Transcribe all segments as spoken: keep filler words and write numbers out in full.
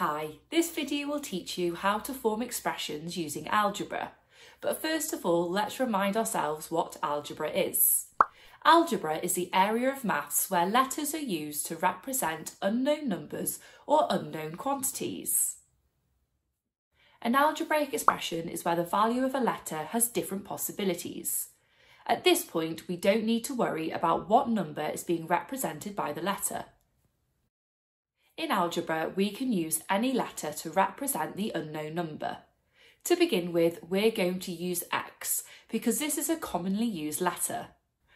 Hi, this video will teach you how to form expressions using algebra. But first of all, let's remind ourselves what algebra is. Algebra is the area of maths where letters are used to represent unknown numbers or unknown quantities. An algebraic expression is where the value of a letter has different possibilities. At this point, we don't need to worry about what number is being represented by the letter. In algebra, we can use any letter to represent the unknown number. To begin with, we're going to use X because this is a commonly used letter.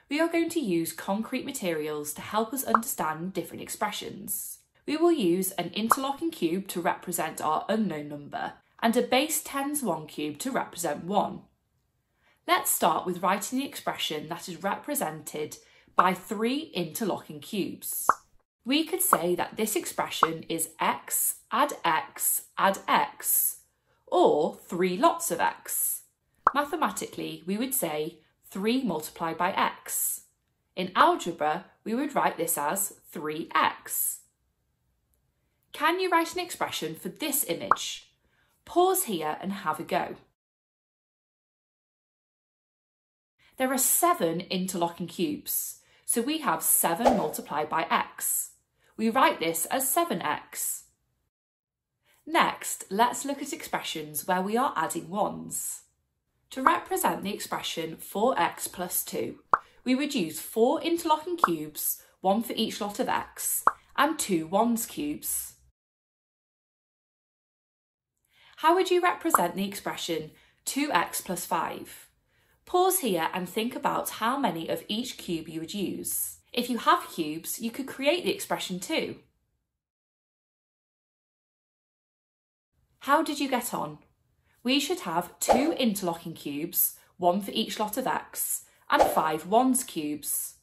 We are going to use concrete materials to help us understand different expressions. We will use an interlocking cube to represent our unknown number and a base tens one cube to represent one. Let's start with writing the expression that is represented by three interlocking cubes. We could say that this expression is x, add x, add x, or three lots of x. Mathematically, we would say three multiplied by x. In algebra, we would write this as three x. Can you write an expression for this image? Pause here and have a go. There are seven interlocking cubes, so we have seven multiplied by x. We write this as seven x. Next, let's look at expressions where we are adding ones. To represent the expression four x plus two, we would use four interlocking cubes, one for each lot of x, and two ones cubes. How would you represent the expression two x plus five? Pause here and think about how many of each cube you would use. If you have cubes, you could create the expression too. How did you get on? We should have two interlocking cubes, one for each lot of x, and five ones cubes.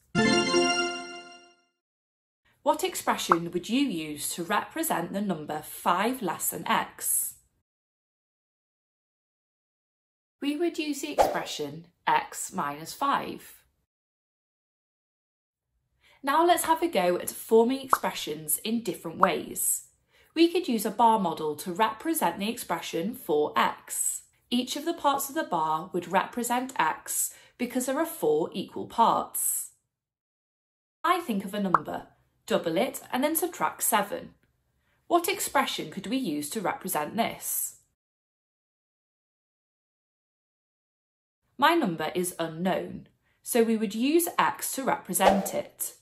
What expression would you use to represent the number five less than x? We would use the expression x minus five. Now let's have a go at forming expressions in different ways. We could use a bar model to represent the expression four x. Each of the parts of the bar would represent x because there are four equal parts. I think of a number, double it and then subtract seven. What expression could we use to represent this? My number is unknown, so we would use x to represent it.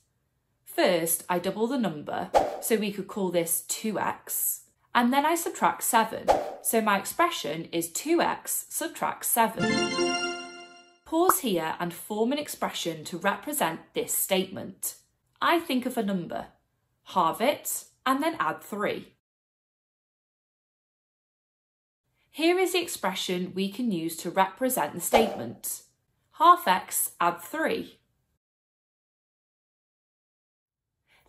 First, I double the number, so we could call this two x, and then I subtract seven, so my expression is two x subtract seven. Pause here and form an expression to represent this statement. I think of a number, halve it, and then add three. Here is the expression we can use to represent the statement. Half x, add three.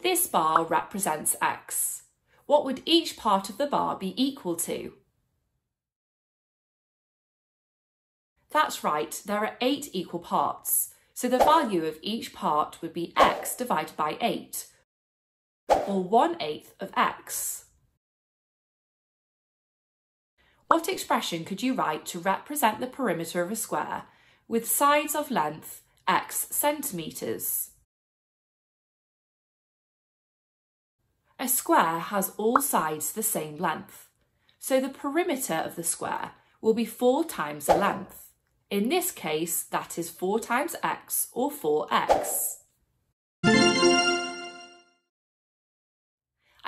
This bar represents x. What would each part of the bar be equal to? That's right, there are eight equal parts, so the value of each part would be x divided by eight, or one eighth of x. What expression could you write to represent the perimeter of a square with sides of length x centimetres? A square has all sides the same length, so the perimeter of the square will be four times the length. In this case, that is four times x, or four x. I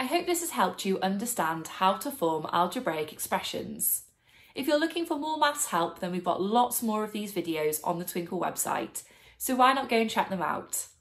hope this has helped you understand how to form algebraic expressions. If you're looking for more maths help, then we've got lots more of these videos on the Twinkl website, so why not go and check them out?